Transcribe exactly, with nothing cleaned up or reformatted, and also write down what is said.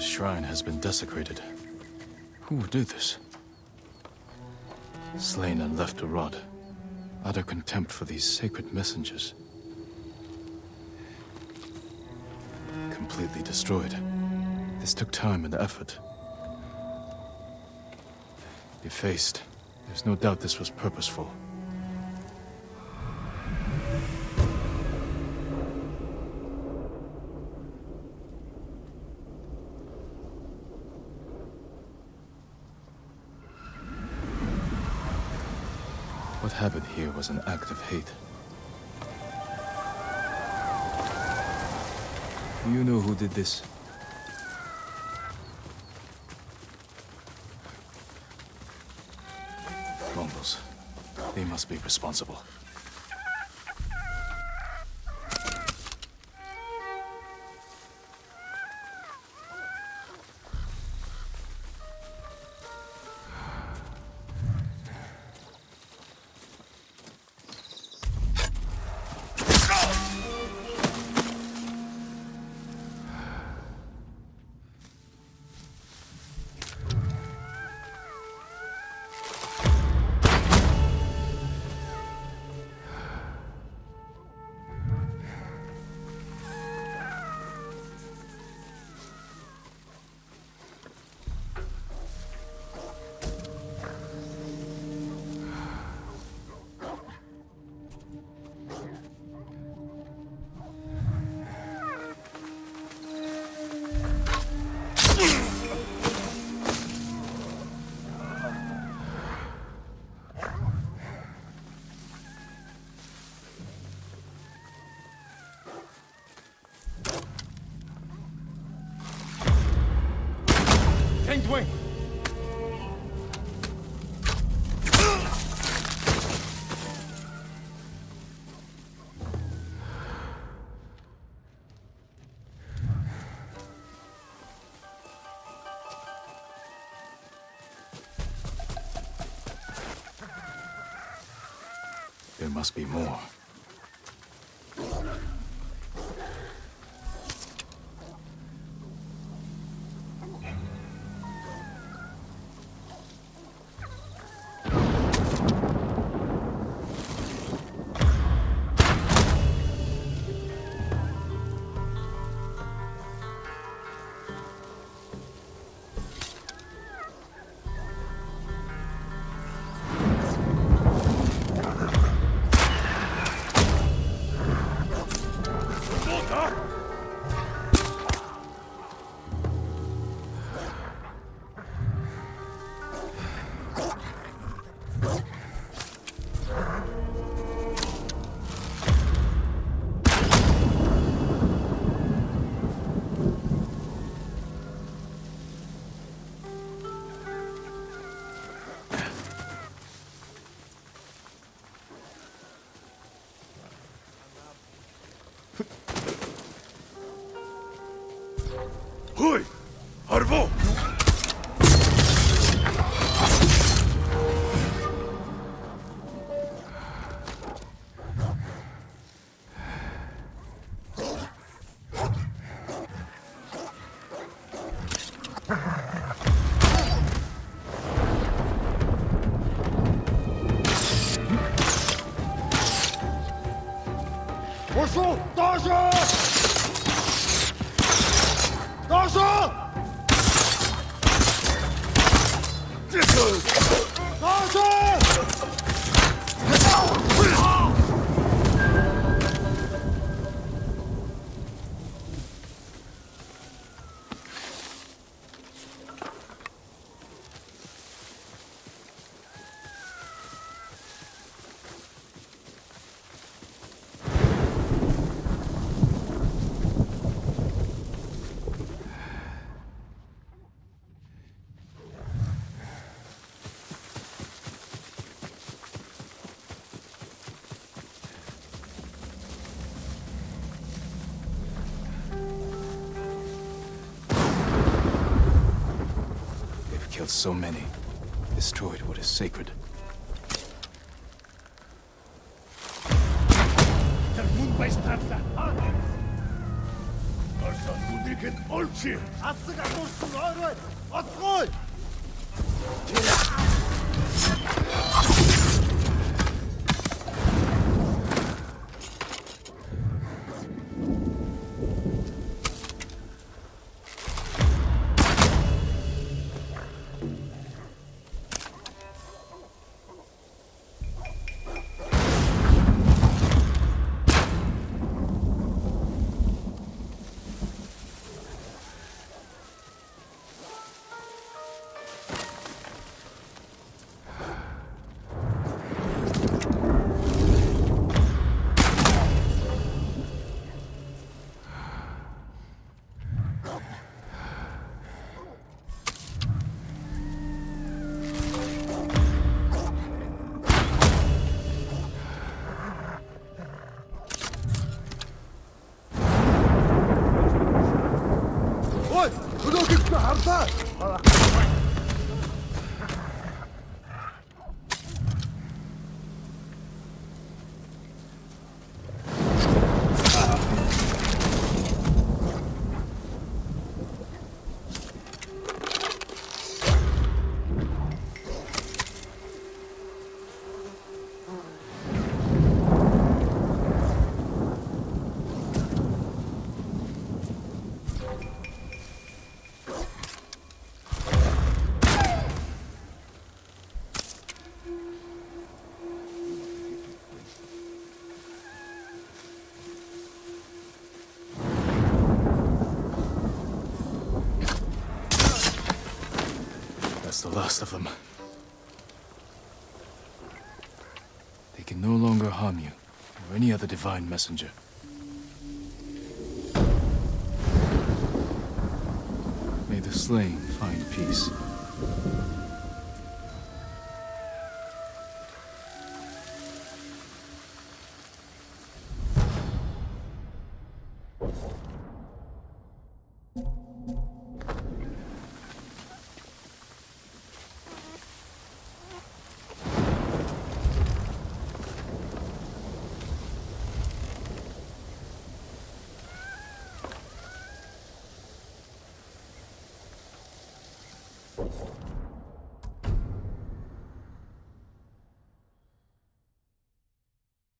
This shrine has been desecrated. Who would do this? Slain and left to rot. Utter contempt for these sacred messengers. Completely destroyed. This took time and effort. Defaced. There's no doubt this was purposeful. What happened here was an act of hate. Do you know who did this? Mongols. They must be responsible. There must be more. So many, destroyed what is sacred. Der Mund weiß, dass der Hahn ist. 옳지! 아스가 쏠수 어른! 어트골! That's the last of them. They can no longer harm you, or any other divine messenger. May the slain find peace.